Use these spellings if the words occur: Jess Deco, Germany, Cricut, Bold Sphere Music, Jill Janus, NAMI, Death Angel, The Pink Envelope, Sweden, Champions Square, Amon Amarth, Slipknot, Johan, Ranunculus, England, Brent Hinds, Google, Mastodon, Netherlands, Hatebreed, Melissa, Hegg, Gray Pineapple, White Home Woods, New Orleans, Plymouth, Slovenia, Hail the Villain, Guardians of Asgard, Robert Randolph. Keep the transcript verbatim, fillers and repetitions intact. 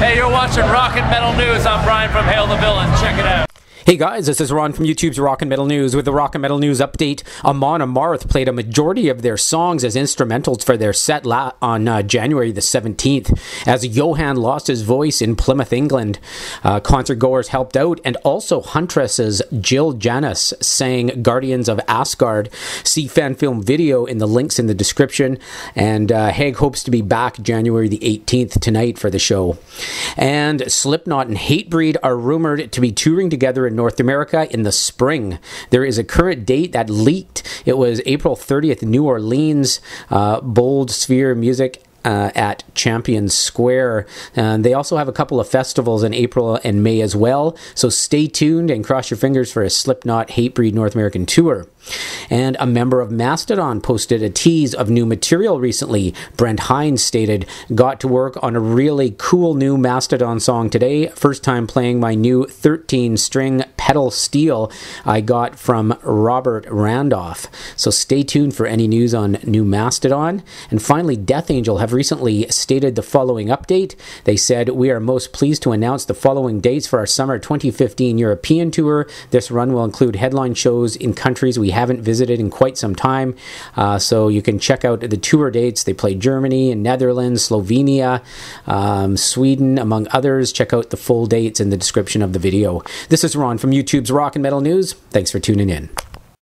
Hey, you're watching Rock and Metal News. I'm Brian from Hail the Villain. Check it out. Hey guys, this is Ron from YouTube's Rock and Metal News with the Rock and Metal News update. Amon Amarth played a majority of their songs as instrumentals for their set la on uh, January the seventeenth, as Johan lost his voice in Plymouth, England. Uh, concert goers helped out, and also Huntress's Jill Janus sang Guardians of Asgard. See fan film video in the links in the description, and uh, Hegg hopes to be back January the eighteenth tonight for the show. And Slipknot and Hatebreed are rumored to be touring together in North America in the spring. There is a current date that leaked. It was April thirtieth, New Orleans, uh, Bold Sphere Music uh, at Champions Square. And they also have a couple of festivals in April and May as well. So stay tuned and cross your fingers for a Slipknot Hatebreed North American tour. And a member of Mastodon posted a tease of new material recently. Brent Hinds stated, "Got to work on a really cool new Mastodon song today. First time playing my new thirteen string pedal steel I got from Robert Randolph." So stay tuned for any news on new Mastodon. And finally, Death Angel have recently stated the following update. They said, "We are most pleased to announce the following dates for our summer twenty fifteen European tour. This run will include headline shows in countries we haven't visited in quite some time." Uh, so you can check out the tour dates. They play Germany and Netherlands, Slovenia, um, Sweden, among others. Check out the full dates in the description of the video. This is Ron from YouTube's Rock and Metal News. Thanks for tuning in.